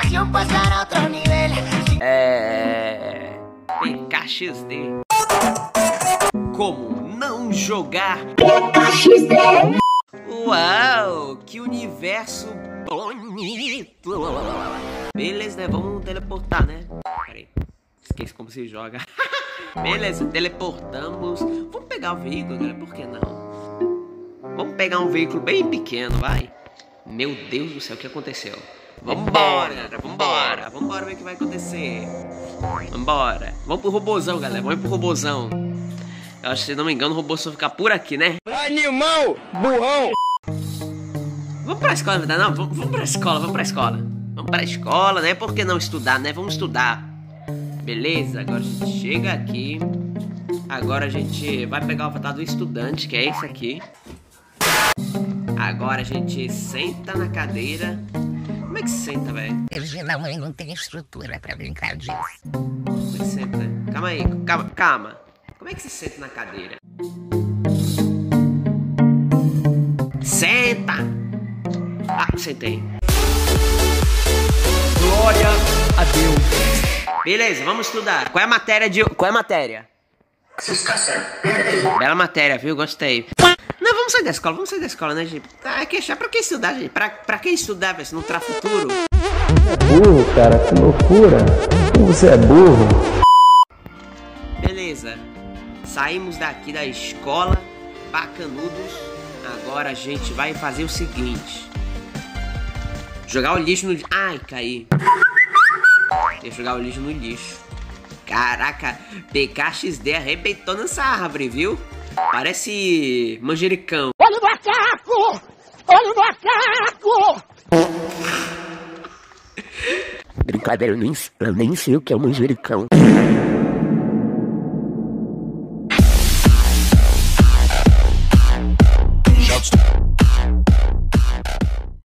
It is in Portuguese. situación pasar a otro nivel. PKXD. Como não jogar PKXD? Uau, que universo bonito. Beleza, né? Vamos teleportar, né? Peraí, esqueci como se joga. Beleza, teleportamos. Vamos pegar o veículo, galera, por que não? Vamos pegar um veículo bem pequeno, vai. Meu Deus do céu, o que aconteceu? Vambora, galera, vambora. Vambora ver o que vai acontecer. Vambora. Vamos pro robôzão, galera, vamos pro robôzão. Eu acho que, se não me engano, o robô só ficar por aqui, né? Animal, burrão. Vamos pra escola, não? Vamos pra escola, vamos pra escola. Vamos pra escola, né? Por que não estudar, né? Vamos estudar. Beleza, agora a gente chega aqui. Agora a gente vai pegar o avatar do estudante, que é esse aqui. Agora a gente senta na cadeira. Como é que senta, velho? Eu geralmente não tenho estrutura pra brincar disso. Como é que senta? Calma aí, calma, calma. Como é que se senta na cadeira? Senta! Ah, sentei. Glória a Deus. Beleza, vamos estudar. Qual é a matéria de... Qual é a matéria? Bela matéria, viu? Gostei. Não, vamos sair da escola, né, gente? Tá, queixar, pra que estudar, gente? Pra que estudar, velho? Se não terá futuro. Você é burro, cara, que loucura. Você é burro. Beleza. Saímos daqui da escola, bacanudos. Agora a gente vai fazer o seguinte: jogar o lixo no... Ai, caí. Tem que jogar o lixo no lixo. Caraca, PKXD arrebentou nessa árvore, viu? Parece manjericão. Olha o macaco! Olha o macaco! Brincadeira, eu nem sei o que é um manjericão.